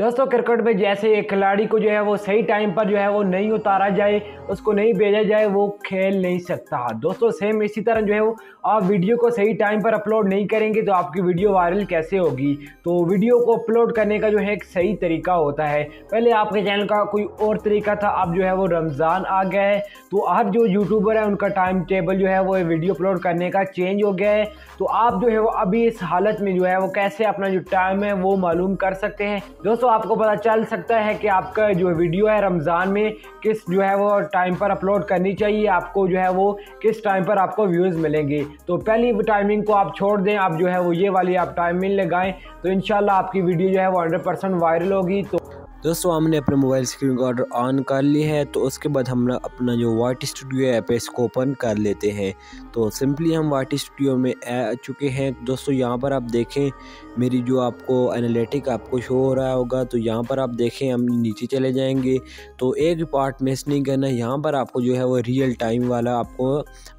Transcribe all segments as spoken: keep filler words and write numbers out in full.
दोस्तों क्रिकेट में जैसे एक खिलाड़ी को जो है वो सही टाइम पर जो है वो नहीं उतारा जाए, उसको नहीं भेजा जाए, वो खेल नहीं सकता। दोस्तों सेम इसी तरह जो है वो आप वीडियो को सही टाइम पर अपलोड नहीं करेंगे तो आपकी वीडियो वायरल कैसे होगी। तो वीडियो को अपलोड करने का जो है एक सही तरीका होता है। पहले आपके चैनल का कोई और तरीका था, अब जो है वो रमज़ान आ गया है तो अब जो यूट्यूबर है उनका टाइम टेबल जो है वो वीडियो अपलोड करने का चेंज हो गया है। तो आप जो है वो अभी इस हालत में जो है वो कैसे अपना जो टाइम है वो मालूम कर सकते हैं। दोस्तों आपको पता चल सकता है कि आपका जो वीडियो है रमज़ान में किस जो है वो टाइम पर अपलोड करनी चाहिए, आपको जो है वो किस टाइम पर आपको व्यूज़ मिलेंगे। तो पहली टाइमिंग को आप छोड़ दें, आप जो है वो ये वाली आप टाइमिंग लगाएं तो इंशाल्लाह आपकी वीडियो जो है वो हंड्रेड परसेंट वायरल होगी। तो दोस्तों हमने अपने मोबाइल स्क्रीन का ऑन कर लिया है, तो उसके बाद हम अपना जो वाई टी स्टूडियो ऐप है इसको ओपन कर लेते हैं। तो सिंपली हम वाई टी स्टूडियो में आ चुके हैं। दोस्तों यहाँ पर आप देखें मेरी जो आपको एनालिटिक आपको शो हो रहा होगा, तो यहाँ पर आप देखें हम नीचे चले जाएंगे। तो एक पार्ट मिस नहीं करना, यहाँ पर आपको जो है वो रियल टाइम वाला आपको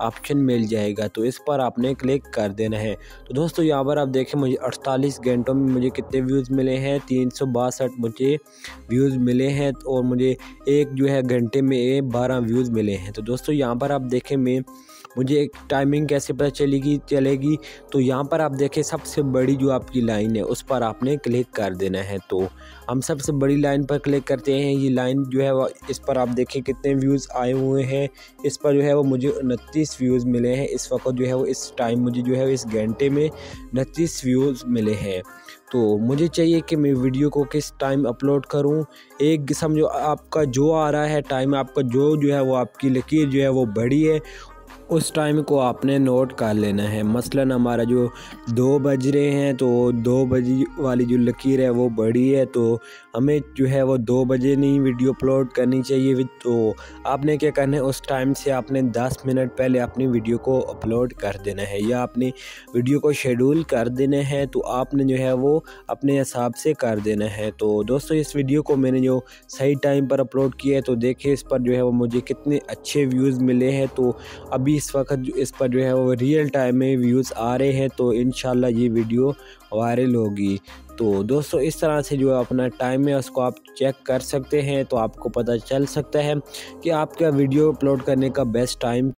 ऑप्शन मिल जाएगा, तो इस पर आपने क्लिक कर देना है। तो दोस्तों यहाँ पर आप देखें मुझे अड़तालीस घंटों में मुझे कितने व्यूज़ मिले हैं, तीन सौ बासठ मुझे व्यूज़ मिले हैं और मुझे एक जो है घंटे में बारह व्यूज़ मिले हैं। तो दोस्तों यहाँ पर आप देखें मैं मुझे एक टाइमिंग कैसे पता चलेगी चलेगी तो यहाँ पर आप देखें सबसे बड़ी जो आपकी लाइन है उस पर आपने क्लिक कर देना है। तो हम सबसे बड़ी लाइन पर क्लिक करते हैं, ये लाइन जो है इस पर आप देखें कितने व्यूज़ आए हुए हैं। इस पर जो है वो मुझे उनतीस व्यूज़ मिले हैं। इस वक्त जो है वो इस टाइम मुझे जो है इस घंटे में उनतीस व्यूज़ मिले हैं। तो मुझे चाहिए कि मैं वीडियो को किस टाइम अपलोड करूं। एक समझो आपका जो आ रहा है टाइम, आपका जो जो है वो आपकी लकीर जो है वो बड़ी है, उस टाइम को आपने नोट कर लेना है। मसलन हमारा जो दो बज रहे हैं तो दो बजे वाली जो लकीर है वो बड़ी है, तो हमें जो है वो दो बजे नहीं वीडियो अपलोड करनी चाहिए। तो आपने क्या करना है, उस टाइम से आपने दस मिनट पहले अपनी वीडियो को अपलोड कर देना है या अपनी वीडियो को शेड्यूल कर देना है। तो आपने जो है वो अपने हिसाब से कर देना है। तो दोस्तों इस वीडियो को मैंने जो सही टाइम पर अपलोड किया है तो देखिए इस पर जो है वो मुझे कितने अच्छे व्यूज़ मिले हैं। तो अभी इस वक्त इस पर जो है वो रियल टाइम में व्यूज़ आ रहे हैं, तो इंशाल्लाह ये वीडियो वायरल होगी। तो दोस्तों इस तरह से जो अपना टाइम है उसको आप चेक कर सकते हैं, तो आपको पता चल सकता है कि आपका वीडियो अपलोड करने का बेस्ट टाइम